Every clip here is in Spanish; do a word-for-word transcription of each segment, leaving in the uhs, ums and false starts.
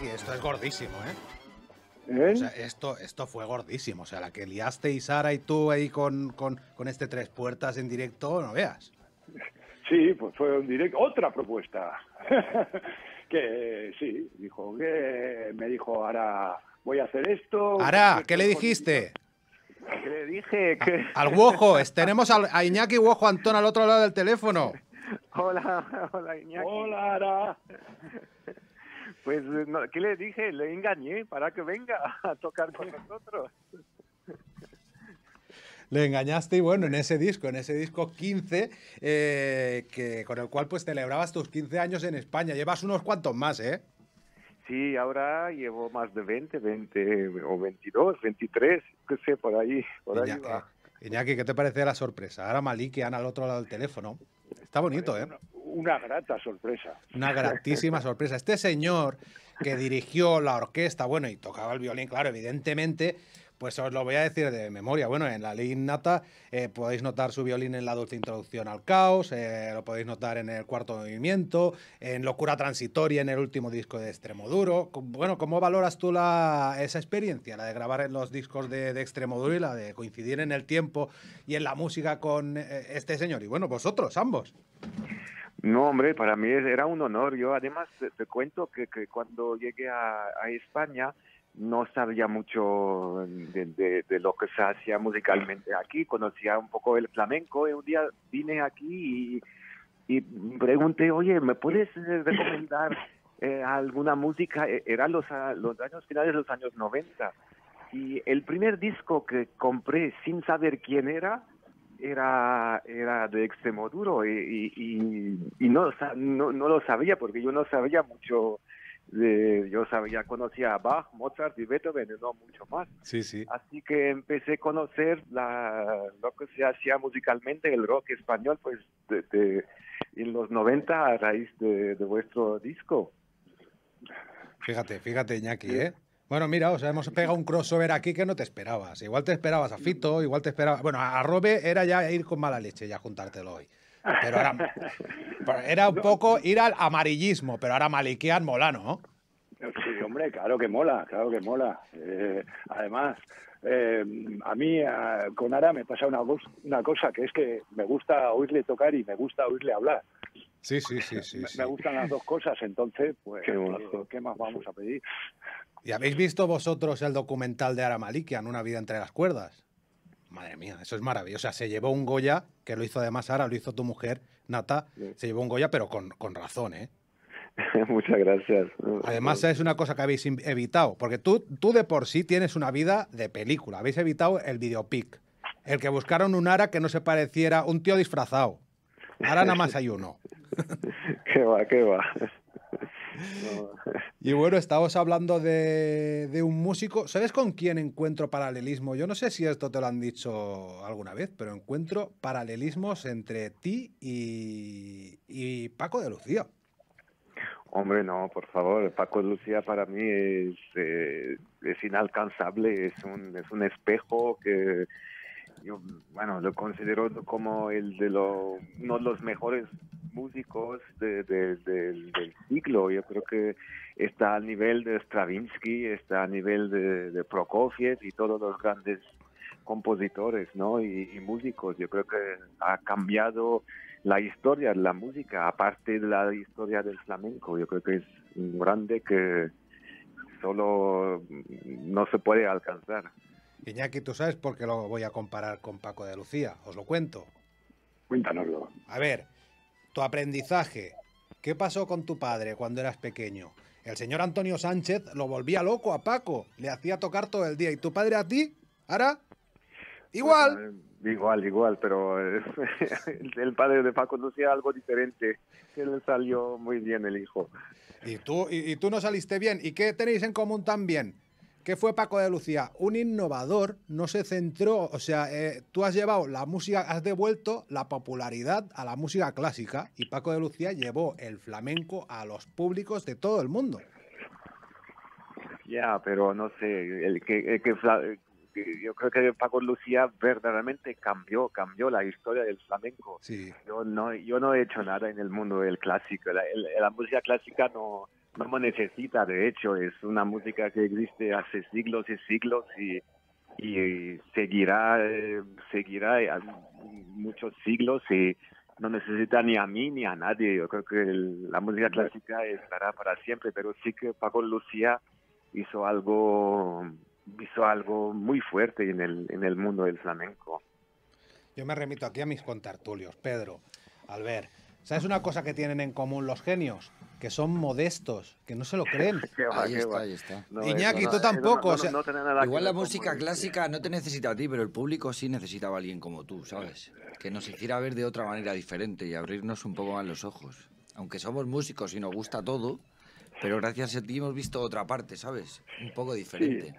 Iñaki, esto es gordísimo, ¿eh? ¿Eh? O sea, esto, esto fue gordísimo. O sea, la que liasteis Ara y tú ahí con, con, con este Tres Puertas en directo, no veas. Sí, pues fue un directo. Otra propuesta. Que sí, dijo que me dijo, Ara, voy a hacer esto. Ara, ¿qué le dijiste? ¿Qué le dije? ¿Qué? A, al Uoho, tenemos al, a Iñaki Uoho Antón al otro lado del teléfono. Hola, hola Iñaki. Hola, Ara. Pues, no, ¿qué le dije? Le engañé para que venga a tocar con nosotros. Le engañaste y bueno, en ese disco, en ese disco quince, eh, que, con el cual pues celebrabas tus quince años en España. Llevas unos cuantos más, ¿eh? Sí, ahora llevo más de veinte, veinte o veintidós, veintitrés, qué sé, por ahí, por Iñaki, ahí va. Iñaki, ¿qué te parece la sorpresa? Ara Malikian al otro lado del teléfono. Está bonito, ¿eh? Una grata sorpresa. Una gratísima sorpresa. Este señor que dirigió la orquesta, bueno, y tocaba el violín, claro, evidentemente, pues os lo voy a decir de memoria. Bueno, en la ley innata eh, podéis notar su violín en la dulce introducción al caos, eh, lo podéis notar en el cuarto movimiento, en Locura transitoria, en el último disco de Extremoduro. Bueno, ¿cómo valoras tú la, esa experiencia, la de grabar en los discos de, de Extremoduro y la de coincidir en el tiempo y en la música con eh, este señor? Y bueno, vosotros, ambos. No, hombre, para mí era un honor. Yo además te, te cuento que, que cuando llegué a, a España no sabía mucho de, de, de lo que se hacía musicalmente aquí. Conocía un poco el flamenco y un día vine aquí y, y pregunté, oye, ¿me puedes recomendar eh, alguna música? Eran los, los años finales de los años noventa. Y el primer disco que compré sin saber quién era, Era, era de Extremoduro y, y, y no, no, no lo sabía porque yo no sabía mucho. De, yo sabía, conocía a Bach, Mozart y Beethoven, no mucho más. Sí, sí. Así que empecé a conocer la, lo que se hacía musicalmente, el rock español, pues de, de, en los noventa a raíz de, de vuestro disco. Fíjate, fíjate Iñaki, ¿eh? Bueno, mira, o sea, hemos pegado un crossover aquí que no te esperabas. Igual te esperabas a Fito, igual te esperabas... Bueno, a Robe era ya ir con mala leche, ya juntártelo hoy. Pero era, era un poco ir al amarillismo, pero ahora Malikian mola, ¿no? Sí, hombre, claro que mola, claro que mola. Eh, además, eh, a mí a, con Ara me pasa una, una cosa, que es que me gusta oírle tocar y me gusta oírle hablar. Sí, sí, sí, sí. Me, sí. me gustan las dos cosas, entonces, pues, qué, ¿qué más vamos a pedir? ¿Y habéis visto vosotros el documental de Ara Malikian, Una vida entre las cuerdas? Madre mía, eso es maravilloso. O sea, se llevó un Goya, que lo hizo además Ara, lo hizo tu mujer, Nata, sí. Se llevó un Goya, pero con, con razón, ¿eh? Muchas gracias. Además, es una cosa que habéis evitado, porque tú, tú de por sí tienes una vida de película. Habéis evitado el videopic, el que buscaron un Ara que no se pareciera, un tío disfrazado. Ahora nada más hay uno. Qué va, qué va. No. Y bueno, estábamos hablando de, de un músico. ¿Sabes con quién encuentro paralelismo? Yo no sé si esto te lo han dicho alguna vez, pero encuentro paralelismos entre ti y, y Paco de Lucía. Hombre, no, por favor. Paco de Lucía para mí es, eh, es inalcanzable, es un, es un espejo que... Yo, bueno, lo considero como el de lo, uno de los mejores músicos de, de, de, del siglo. Yo creo que está al nivel de Stravinsky, está al nivel de, de Prokofiev y todos los grandes compositores, ¿no? Y, y músicos. Yo creo que ha cambiado la historia de la música, aparte de la historia del flamenco. Yo creo que es un grande que solo no se puede alcanzar. Iñaki, tú sabes por qué lo voy a comparar con Paco de Lucía. Os lo cuento. Cuéntanoslo. A ver, tu aprendizaje. ¿Qué pasó con tu padre cuando eras pequeño? El señor Antonio Sánchez lo volvía loco a Paco. Le hacía tocar todo el día. ¿Y tu padre a ti, Ara? Igual. Bueno, igual, igual, pero el padre de Paco no hacía algo diferente. Que le salió muy bien el hijo. Y tú, y, y tú no saliste bien. ¿Y qué tenéis en común también? ¿Qué fue Paco de Lucía? Un innovador, no se centró, o sea, eh, tú has llevado la música, has devuelto la popularidad a la música clásica y Paco de Lucía llevó el flamenco a los públicos de todo el mundo. Ya, yeah, pero no sé, el que, el que, yo creo que Paco de Lucía verdaderamente cambió, cambió la historia del flamenco. Sí. Yo no, yo no he hecho nada en el mundo del clásico, la, la, la música clásica no... no me necesita, de hecho, es una música que existe hace siglos y siglos y, y seguirá, seguirá muchos siglos y no necesita ni a mí ni a nadie. Yo creo que el, la música clásica estará para siempre, pero sí que Paco Lucía hizo algo, hizo algo muy fuerte en el, en el mundo del flamenco. Yo me remito aquí a mis contertulios, Pedro, Albert. ¿Sabes una cosa que tienen en común los genios? Que son modestos, que no se lo creen. va, ahí, está, ahí está, no, Iñaki, no, tú tampoco. No, no, o sea, no, no, no igual la música clásica no te necesita a ti, pero el público sí necesitaba a alguien como tú, ¿sabes? Que nos hiciera ver de otra manera diferente y abrirnos un poco más los ojos. Aunque somos músicos y nos gusta todo, pero gracias a ti hemos visto otra parte, ¿sabes? Un poco diferente. Sí.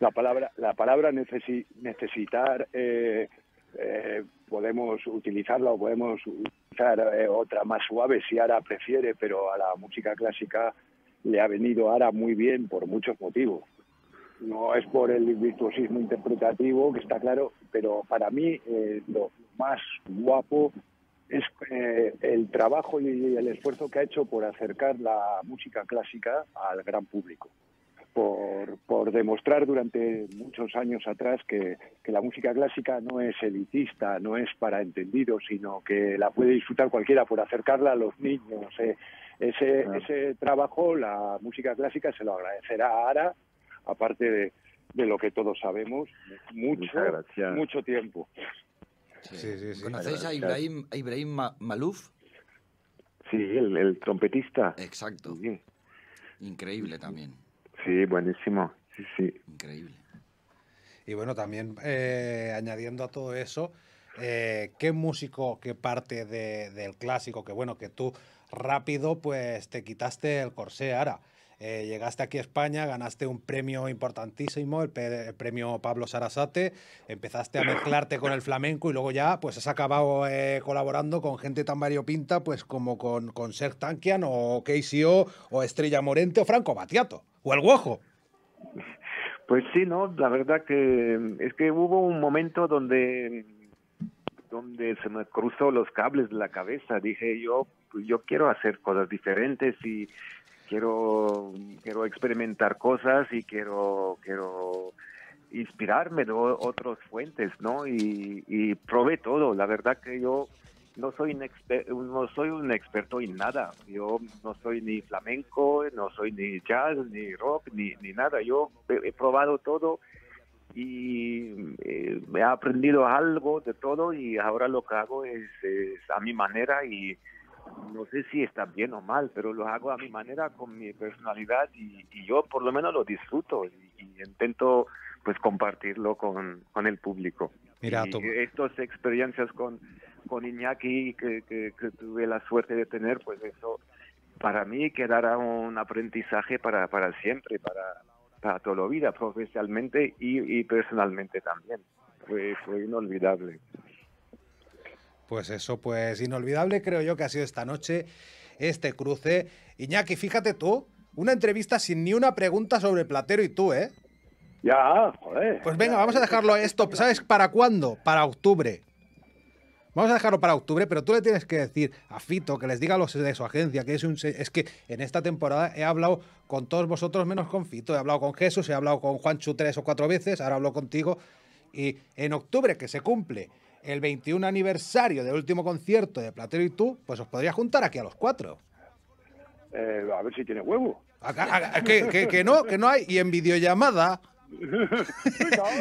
La palabra, la palabra necesi necesitar... Eh... Eh, podemos utilizarla o podemos utilizar eh, otra más suave si Ara prefiere, pero a la música clásica le ha venido Ara muy bien por muchos motivos. No es por el virtuosismo interpretativo, que está claro, pero para mí eh, lo más guapo es eh, el trabajo y el esfuerzo que ha hecho por acercar la música clásica al gran público. Por, por demostrar durante muchos años atrás que, que la música clásica no es elitista, no es para entendidos, sino que la puede disfrutar cualquiera, por acercarla a los niños. Eh. Ese, ah. ese trabajo, la música clásica se lo agradecerá a Ara, aparte de, de lo que todos sabemos, mucho, mucho tiempo. Sí. Sí, sí, sí. ¿Conocéis a Ibrahim, a Ibrahim Malouf? Sí, el, el trompetista. Exacto. Sí. Increíble también. Sí, buenísimo. Sí, sí. Increíble. Y bueno, también eh, añadiendo a todo eso, eh, ¿qué músico que parte de, del clásico? Que bueno, que tú rápido pues te quitaste el corsé, Ara. Eh, llegaste aquí a España, ganaste un premio importantísimo, el, pe el premio Pablo Sarasate, empezaste a mezclarte con el flamenco y luego ya pues has acabado eh, colaborando con gente tan variopinta pues como con, con Serj Tankian o K C O o Estrella Morente o Franco Batiato o el Uoho. Pues sí, no, la verdad que es que hubo un momento donde donde se me cruzó los cables de la cabeza. Dije yo, yo quiero hacer cosas diferentes y Quiero, quiero experimentar cosas y quiero, quiero inspirarme de otras fuentes, ¿no? Y, y probé todo. La verdad que yo no soy, inexper no soy un experto en nada. Yo no soy ni flamenco, no soy ni jazz, ni rock, ni, ni nada. Yo he probado todo y eh, he aprendido algo de todo y ahora lo que hago es, es a mi manera y... no sé si está bien o mal, pero lo hago a mi manera, con mi personalidad y, y yo por lo menos lo disfruto y, y intento pues compartirlo con, con el público. Mira, y estas experiencias con, con Iñaki que, que, que tuve la suerte de tener, pues eso para mí quedará un aprendizaje para, para siempre, para, para toda la vida, profesionalmente y, y personalmente también. Fue, fue inolvidable. Pues eso, pues inolvidable creo yo que ha sido esta noche, este cruce. Iñaki, fíjate tú, una entrevista sin ni una pregunta sobre Platero y tú, ¿eh? Ya, joder. Pues venga, ya, vamos a dejarlo esto, ¿sabes para cuándo? Para octubre. Vamos a dejarlo para octubre, pero tú le tienes que decir a Fito, que les diga a los de su agencia, que es un... Es que en esta temporada he hablado con todos vosotros menos con Fito, he hablado con Jesús, he hablado con Juanchu tres o cuatro veces, ahora hablo contigo, y en octubre, que se cumple el veintiún aniversario del último concierto de Platero y tú, pues os podría juntar aquí a los cuatro. Eh, a ver si tiene huevo. Acá, a, que, que, que no, que no hay. Y en videollamada.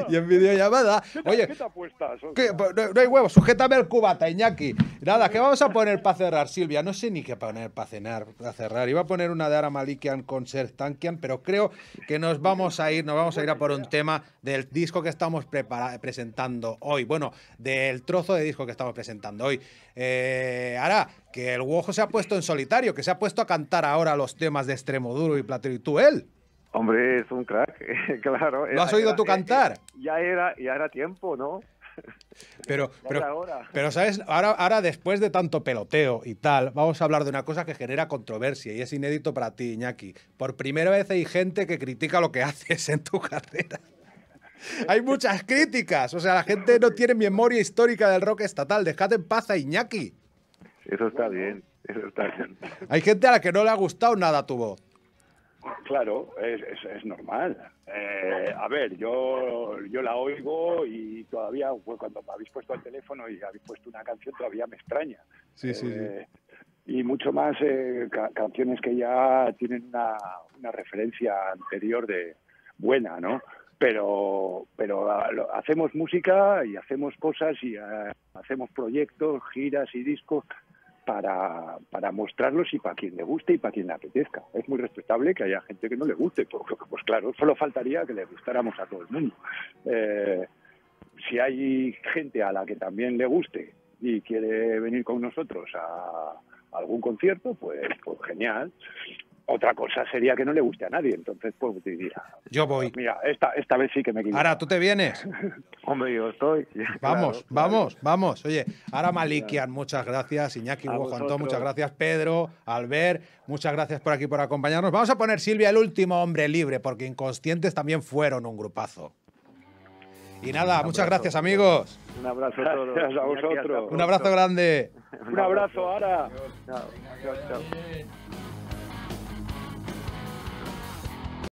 y en videollamada. ¿Qué te, oye, ¿qué te apuestas? Que, no, no hay huevo, sujétame el cubata, Iñaki. Nada, ¿qué vamos a poner para cerrar, Silvia? No sé ni qué poner para cenar, para cerrar. Iba a poner una de Ara Malikian con Serj Tankian, pero creo que nos vamos a ir, nos vamos a ir a por un tema del disco que estamos presentando hoy. Bueno, del trozo de disco que estamos presentando hoy. Eh, Ara, que el Uoho se ha puesto en solitario, que se ha puesto a cantar ahora los temas de Extremoduro y Platero y tú, él. Hombre, es un crack, claro. ¿Lo has era, oído tú era, cantar? Ya era, ya era tiempo, ¿no? Pero, pero, pero ¿sabes? Ahora, ahora, después de tanto peloteo y tal, vamos a hablar de una cosa que genera controversia y es inédito para ti, Iñaki. Por primera vez hay gente que critica lo que haces en tu carrera. Hay muchas críticas. O sea, la gente no tiene memoria histórica del rock estatal. Dejad en paz a Iñaki. Eso está bien, eso está bien. Hay gente a la que no le ha gustado nada tu voz. Claro, es, es, es normal. Eh, a ver, yo, yo la oigo y todavía, pues, cuando me habéis puesto al teléfono y habéis puesto una canción, todavía me extraña. Sí, eh, sí, sí. Y mucho más eh, ca canciones que ya tienen una, una referencia anterior de buena, ¿no? Pero, pero a, lo, hacemos música y hacemos cosas y a, hacemos proyectos, giras y discos para, para mostrarlos y para quien le guste y para quien le apetezca. Es muy respetable que haya gente que no le guste, porque, pues claro, solo faltaría que le gustáramos a todo el mundo. Eh, si hay gente a la que también le guste y quiere venir con nosotros a algún concierto, pues, pues genial. Otra cosa sería que no le guste a nadie, entonces pues dirá, yo voy. Pues mira, esta, esta vez sí que me equivoco. Ahora, ¿tú te vienes? Hombre, yo estoy. Vamos, claro, vamos, claro. vamos. Oye, Ara Malikian, muchas gracias. Iñaki Uoho Antón, muchas gracias. Pedro, Albert, muchas gracias por aquí, por acompañarnos. Vamos a poner, Silvia, El último hombre libre, porque Inconscientes también fueron un grupazo. Y nada, un muchas abrazo, gracias, amigos. Un abrazo a todos. Gracias a vosotros. Un abrazo grande. Un abrazo, Ara. Chao, chao.